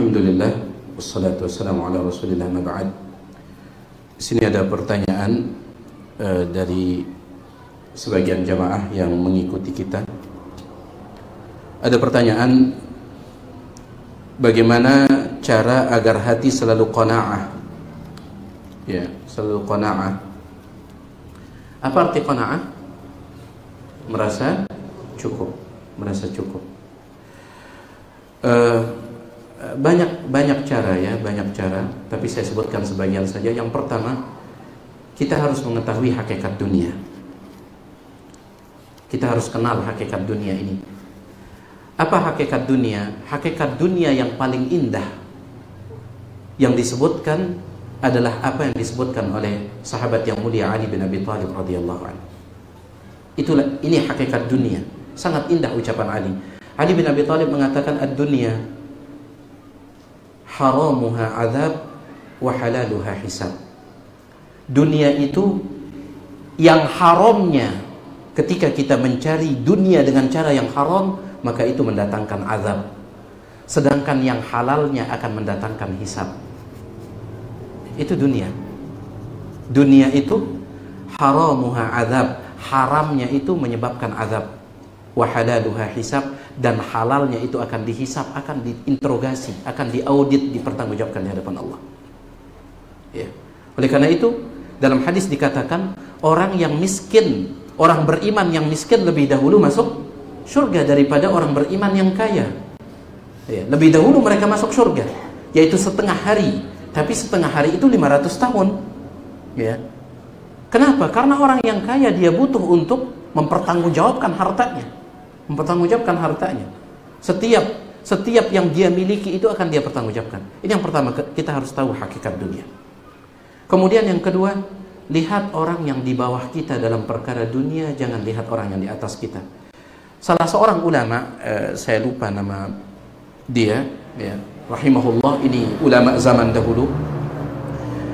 Alhamdulillah, wassalatu wassalamu ala rasulillah maba'ad. Di sini ada pertanyaan dari sebagian jamaah yang mengikuti kita. Ada pertanyaan, bagaimana cara agar hati selalu qanaah? Ya, selalu qanaah. Apa arti qanaah? Merasa cukup, merasa cukup. Banyak cara ya, banyak cara, tapi saya sebutkan sebagian saja. Yang pertama, kita harus mengetahui hakikat dunia. Kita harus kenal hakikat dunia ini. Apa hakikat dunia? Hakikat dunia yang paling indah yang disebutkan adalah apa yang disebutkan oleh sahabat yang mulia Ali bin Abi Thalib radhiyallahu anhu. Itulah, ini hakikat dunia. Sangat indah ucapan Ali. Ali bin Abi Thalib mengatakan, ad-dunya haramuha azab wa halaluha hisab. Dunia itu yang haramnya, ketika kita mencari dunia dengan cara yang haram, maka itu mendatangkan azab. Sedangkan yang halalnya akan mendatangkan hisab. Itu dunia. Dunia itu haramuha azab, haramnya itu menyebabkan azab. Wa halaluha hisab, dan halalnya itu akan dihisap, akan diinterogasi, akan diaudit, dipertanggungjawabkan di hadapan Allah. Ya. Oleh karena itu, dalam hadis dikatakan, orang yang miskin, orang beriman yang miskin lebih dahulu masuk surga daripada orang beriman yang kaya. Ya. Lebih dahulu mereka masuk surga, yaitu setengah hari. Tapi setengah hari itu 500 tahun. Ya. Kenapa? Karena orang yang kaya dia butuh untuk mempertanggungjawabkan hartanya. Mempertanggungjawabkan hartanya, setiap yang dia miliki itu akan dia pertanggungjawabkan. Ini yang pertama, kita harus tahu hakikat dunia. Kemudian yang kedua, lihat orang yang di bawah kita dalam perkara dunia, jangan lihat orang yang di atas kita. Salah seorang ulama, saya lupa nama dia, ya, rahimahullah, ini ulama zaman dahulu.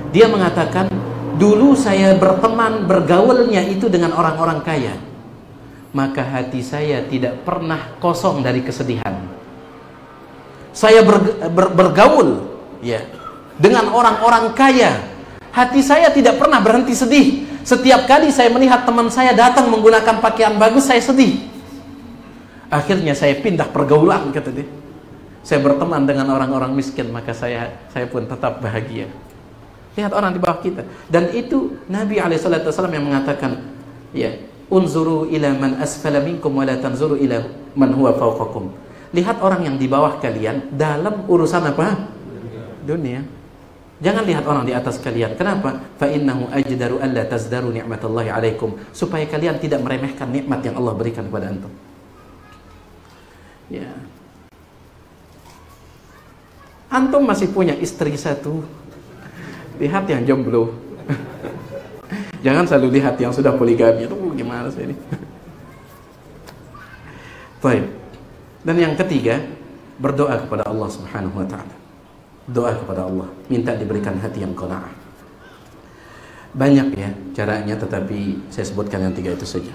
Dia mengatakan, dulu saya berteman, bergaulnya itu dengan orang-orang kaya, maka hati saya tidak pernah kosong dari kesedihan. Saya bergaul ya dengan orang-orang kaya, hati saya tidak pernah berhenti sedih. Setiap kali saya melihat teman saya datang menggunakan pakaian bagus, saya sedih. Akhirnya saya pindah pergaulan, kata dia. Saya berteman dengan orang-orang miskin, maka saya pun tetap bahagia. Lihat orang di bawah kita. Dan itu Nabi alaihissalatu wassalam yang mengatakan, ya, unzuru ila man asfala minkum wa la tanzuru ila man huwa fawqakum. lihat orang yang di bawah kalian dalam urusan apa? Dunia. Jangan lihat orang di atas kalian. Kenapa? Fa innahu ajdaru alla tazdaru ni'matallahi 'alaikum, supaya kalian tidak meremehkan nikmat yang Allah berikan kepada antum. Ya. Antum masih punya istri satu. Lihat yang jomblo. Jangan selalu lihat yang sudah poligami. Itu gimana sih ini? Baik. Dan yang ketiga, berdoa kepada Allah Subhanahu wa taala. Doa kepada Allah, minta diberikan hati yang qanaah. Banyak ya caranya, tetapi saya sebutkan yang tiga itu saja.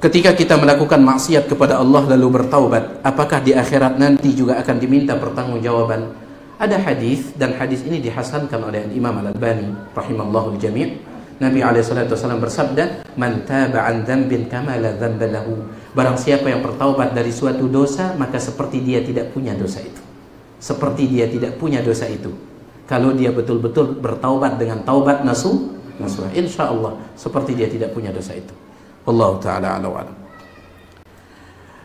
Ketika kita melakukan maksiat kepada Allah lalu bertaubat, apakah di akhirat nanti juga akan diminta pertanggungjawaban? Ada hadis, dan hadis ini dihasankan oleh Al-imam Al-Albani rahimahullahu jami'. Nabi SAW bersabda, "Man taba 'an dzambin kama la dzamba lahu." Barang siapa yang bertaubat dari suatu dosa, maka seperti dia tidak punya dosa itu. Seperti dia tidak punya dosa itu. Kalau dia betul-betul bertaubat dengan taubat nasuha, insyaallah seperti dia tidak punya dosa itu. Wallahu taala a'lam.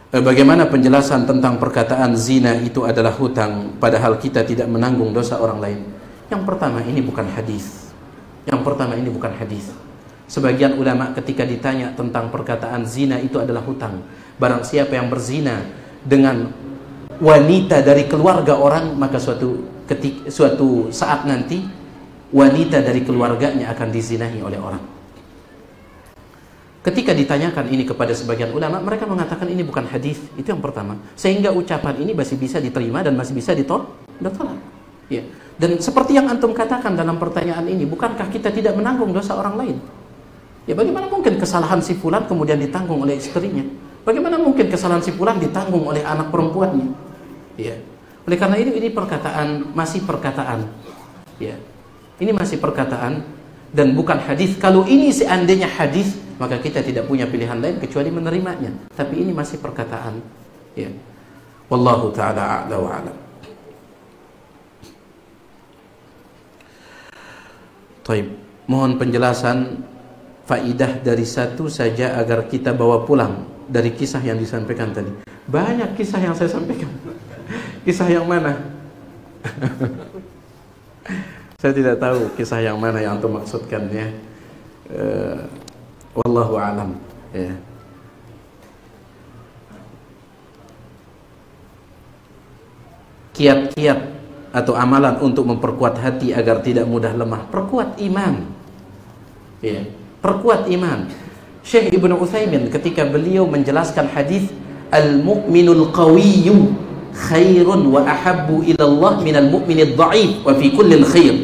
Bagaimana penjelasan tentang perkataan zina itu adalah hutang, padahal kita tidak menanggung dosa orang lain? Yang pertama, ini bukan hadis. Yang pertama, ini bukan hadis. Sebagian ulama ketika ditanya tentang perkataan zina itu adalah hutang, barang siapa yang berzina dengan wanita dari keluarga orang, maka suatu saat nanti wanita dari keluarganya akan dizinahi oleh orang. Ketika ditanyakan ini kepada sebagian ulama, mereka mengatakan ini bukan hadis. Itu yang pertama, sehingga ucapan ini masih bisa diterima dan masih bisa ditolak. Ya. Dan seperti yang antum katakan dalam pertanyaan ini, bukankah kita tidak menanggung dosa orang lain? Ya, bagaimana mungkin kesalahan si fulan kemudian ditanggung oleh istrinya? Bagaimana mungkin kesalahan si fulan ditanggung oleh anak perempuannya? Ya. Oleh karena itu, ini perkataan, masih perkataan. Ya. Ini masih perkataan dan bukan hadis. Kalau ini seandainya hadis, maka kita tidak punya pilihan lain kecuali menerimanya. Tapi ini masih perkataan. Ya. Wallahu ta'ala a'la wa a'lam. Baik, mohon penjelasan faidah dari satu saja agar kita bawa pulang dari kisah yang disampaikan tadi. Banyak kisah yang saya sampaikan. Kisah yang mana? Saya tidak tahu kisah yang mana yang antum maksudkannya. Wallahu alam. Ya. Kiat-kiat atau amalan untuk memperkuat hati agar tidak mudah lemah. Perkuat iman. Ya. Perkuat iman. Syekh Ibnu Utsaimin ketika beliau menjelaskan hadis al-mu'minul qawiyyu khairun wa ahabbu ila Allah minal mu'minid dha'if wa fi kullil khair.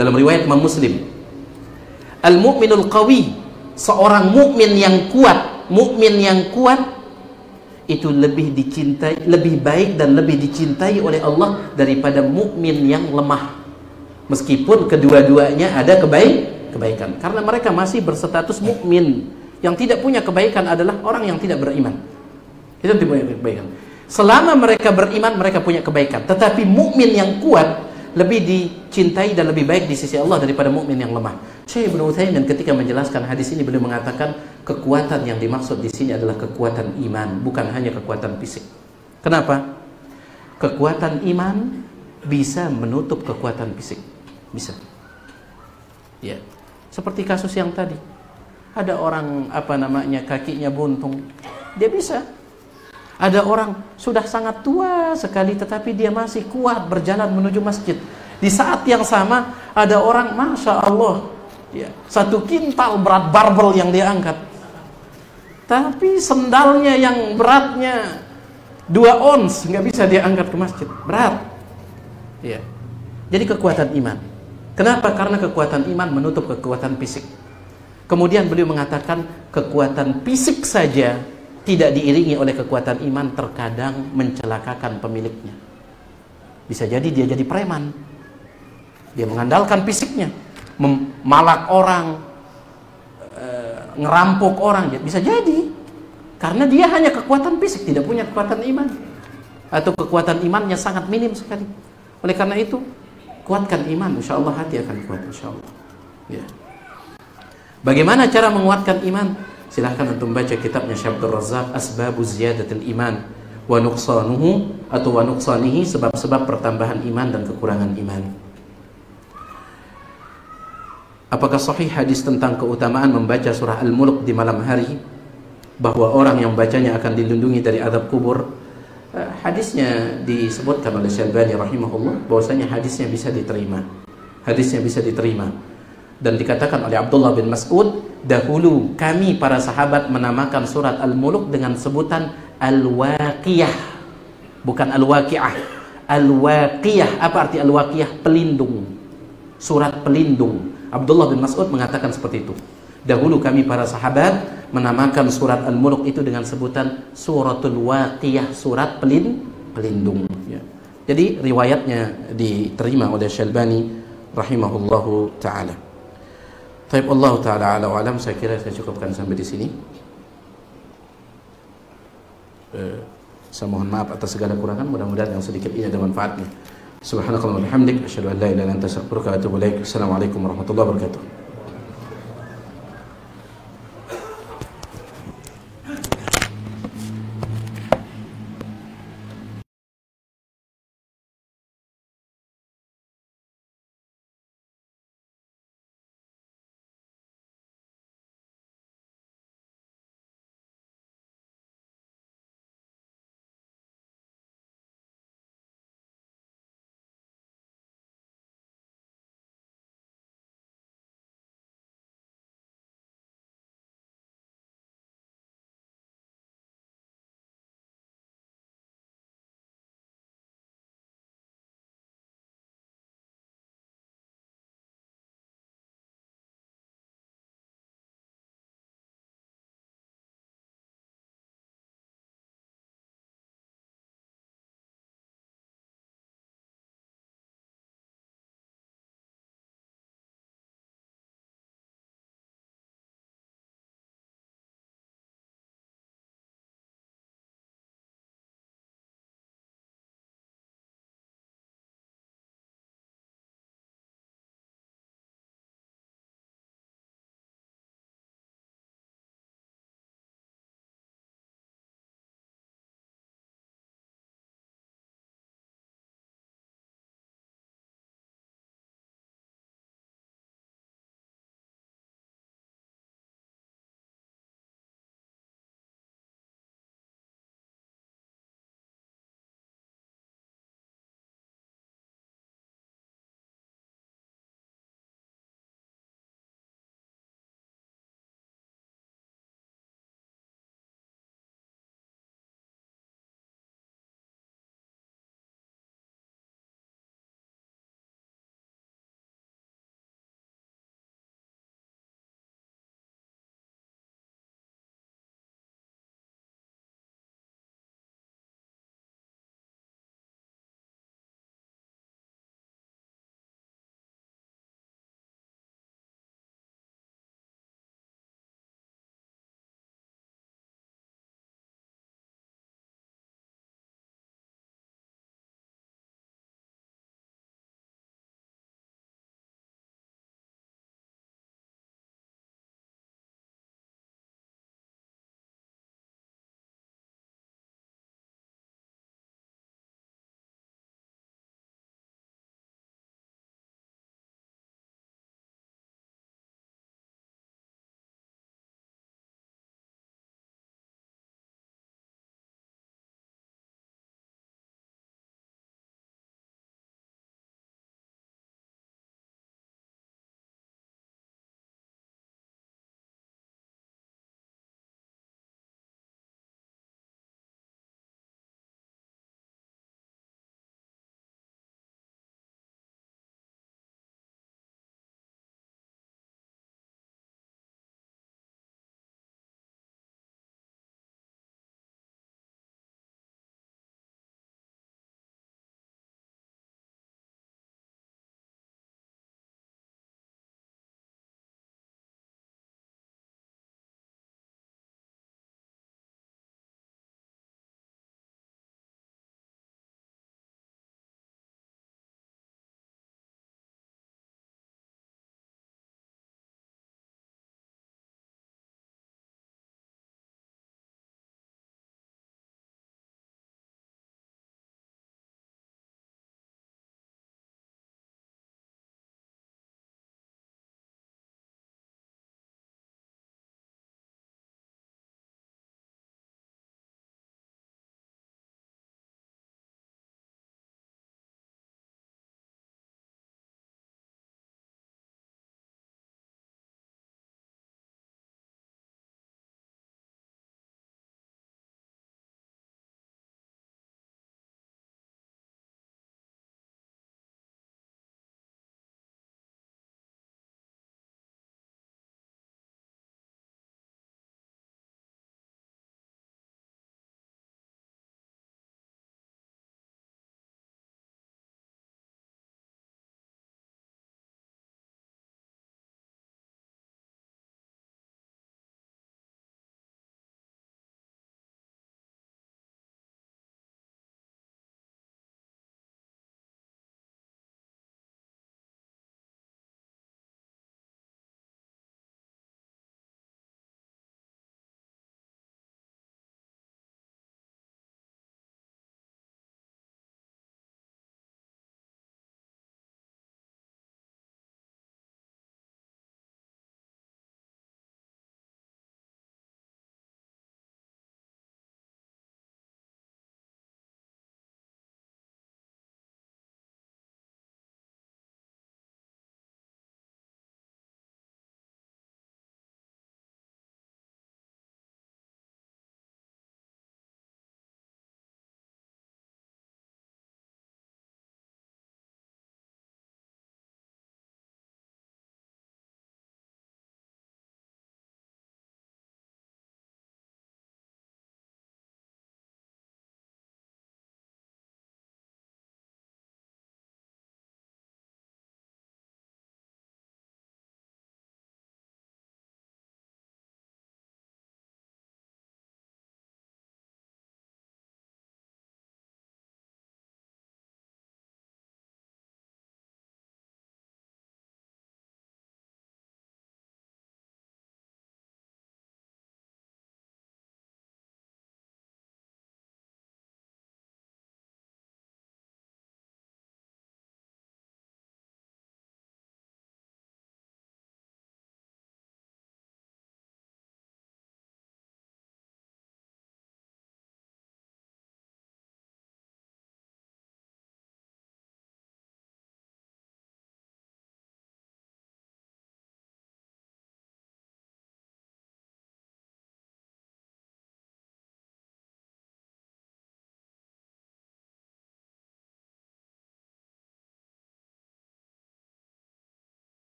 Dalam riwayat Imam Muslim. Al-mu'minul qawi, seorang mukmin yang kuat itu lebih dicintai, lebih baik dan lebih dicintai oleh Allah daripada mukmin yang lemah. Meskipun kedua-duanya ada kebaikan, karena mereka masih berstatus mukmin. Yang tidak punya kebaikan adalah orang yang tidak beriman. Itu tidak punya kebaikan. Selama mereka beriman, mereka punya kebaikan. Tetapi mukmin yang kuat lebih dicintai dan lebih baik di sisi Allah daripada mukmin yang lemah. Syekh Ibnu Utsaimin ketika menjelaskan hadis ini beliau mengatakan kekuatan yang dimaksud di sini adalah kekuatan iman, bukan hanya kekuatan fisik. Kenapa? Kekuatan iman bisa menutup kekuatan fisik. Bisa. Ya. Seperti kasus yang tadi. Ada orang kakinya buntung. Dia bisa. Ada orang sudah sangat tua sekali tetapi dia masih kuat berjalan menuju masjid. Di saat yang sama ada orang Masya Allah. Ya, 1 kintal berat barbel yang dia angkat. Tapi sendalnya yang beratnya 2 ons nggak bisa dia angkat ke masjid. Berat. Ya. Jadi kekuatan iman. Kenapa? Karena kekuatan iman menutup kekuatan fisik. Kemudian beliau mengatakan kekuatan fisik saja tidak diiringi oleh kekuatan iman terkadang mencelakakan pemiliknya. Bisa jadi dia jadi preman. Dia mengandalkan fisiknya, malak orang, ngerampok orang. Bisa jadi karena dia hanya kekuatan fisik, tidak punya kekuatan iman, atau kekuatan imannya sangat minim sekali. Oleh karena itu, kuatkan iman, insya Allah hati akan kuat, insya Allah. Ya. Bagaimana cara menguatkan iman? Silahkan untuk baca kitabnya Syekh Abdul Razzaq, Asbabu Ziyadatil Iman wa Nuqsanuhu atau wa Nuqsanihi, sebab-sebab pertambahan iman dan kekurangan iman. Apakah sahih hadis tentang keutamaan membaca surah Al-Mulk di malam hari, bahwa orang yang bacanya akan dilindungi dari azab kubur? Hadisnya disebutkan oleh Syilbani rahimahullah bahwasanya hadisnya bisa diterima. Hadisnya bisa diterima. Dan dikatakan oleh Abdullah bin Mas'ud, dahulu kami para sahabat menamakan surat Al-Mulk dengan sebutan Al-Waqiyah. Bukan Al-Waqi'ah. Al-Waqiyah. Apa arti Al-Waqiyah? Pelindung. Surat pelindung. Abdullah bin Mas'ud mengatakan seperti itu. Dahulu kami para sahabat menamakan surat Al-Mulk itu dengan sebutan Suratul Waqiyah, surat pelindung. Ya. Jadi riwayatnya diterima oleh Syilbani rahimahullahu taala. Taib Allah taala ala alam. Saya kira saya cukupkan sampai di sini. Saya mohon maaf atas segala kekurangan. Mudah-mudahan yang sedikit ini ada manfaatnya. Subhanakallahumma wa bihamdik, asyhadu an la ilaha illa anta, astaghfiruka wa atubu ilaik. Assalamualaikum warahmatullahi wabarakatuh.